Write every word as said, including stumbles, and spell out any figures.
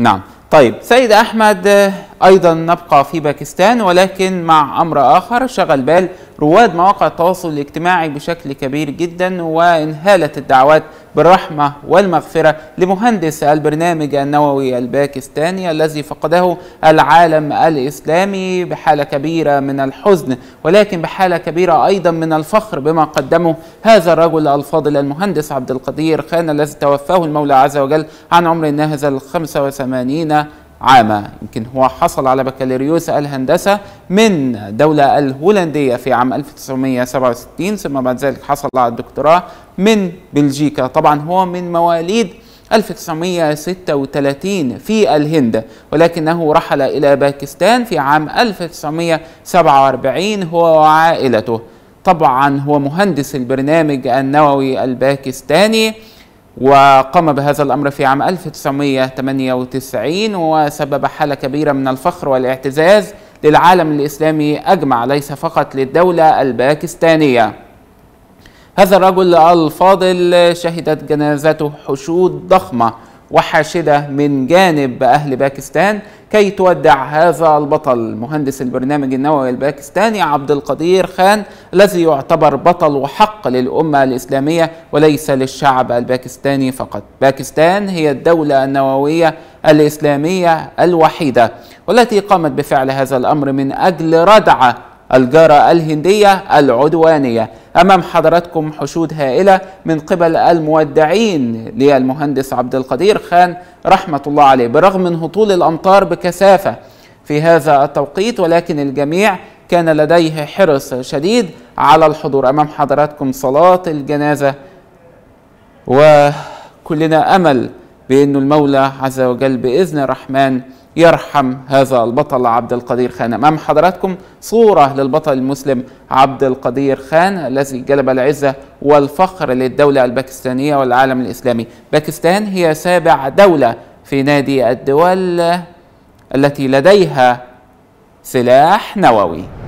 نعم. طيب سيد أحمد، أيضا نبقى في باكستان ولكن مع أمر آخر شغل بال رواد مواقع التواصل الاجتماعي بشكل كبير جدا، وانهالت الدعوات بالرحمة والمغفرة لمهندس البرنامج النووي الباكستاني الذي فقده العالم الإسلامي بحالة كبيرة من الحزن، ولكن بحالة كبيرة أيضا من الفخر بما قدمه هذا الرجل الفاضل المهندس عبد القدير خان الذي توفاه المولى عز وجل عن عمر ناهز ال خمسة وثمانين عاما. يمكن هو حصل على بكالوريوس الهندسة من دولة الهولندية في عام ألف وتسعمئة وسبعة وستين، ثم بعد ذلك حصل على الدكتوراه من بلجيكا. طبعا هو من مواليد ألف وتسعمئة وستة وثلاثين في الهند، ولكنه رحل إلى باكستان في عام ألف وتسعمئة وسبعة وأربعين هو وعائلته. طبعا هو مهندس البرنامج النووي الباكستاني، وقام بهذا الأمر في عام ألف وتسعمئة وثمانية وتسعين، وسبب حالة كبيرة من الفخر والاعتزاز للعالم الإسلامي أجمع، ليس فقط للدولة الباكستانية. هذا الرجل الفاضل شهدت جنازته حشود ضخمة وحاشدة من جانب أهل باكستان كي تودع هذا البطل مهندس البرنامج النووي الباكستاني عبد القدير خان، الذي يعتبر بطل وحق للأمة الإسلامية وليس للشعب الباكستاني فقط. باكستان هي الدولة النووية الإسلامية الوحيدة والتي قامت بفعل هذا الأمر من أجل ردع الجارة الهندية العدوانية. أمام حضراتكم حشود هائلة من قبل المودعين للمهندس عبد القدير خان رحمة الله عليه، برغم من هطول الأمطار بكثافة في هذا التوقيت، ولكن الجميع كان لديه حرص شديد على الحضور. أمام حضراتكم صلاة الجنازة، وكلنا أمل بأن المولى عز وجل بإذن الرحمن يرحم هذا البطل عبد القدير خان. أمام حضراتكم صورة للبطل المسلم عبد القدير خان الذي جلب العزة والفخر للدولة الباكستانية والعالم الإسلامي. باكستان هي سابع دولة في نادي الدول التي لديها سلاح نووي.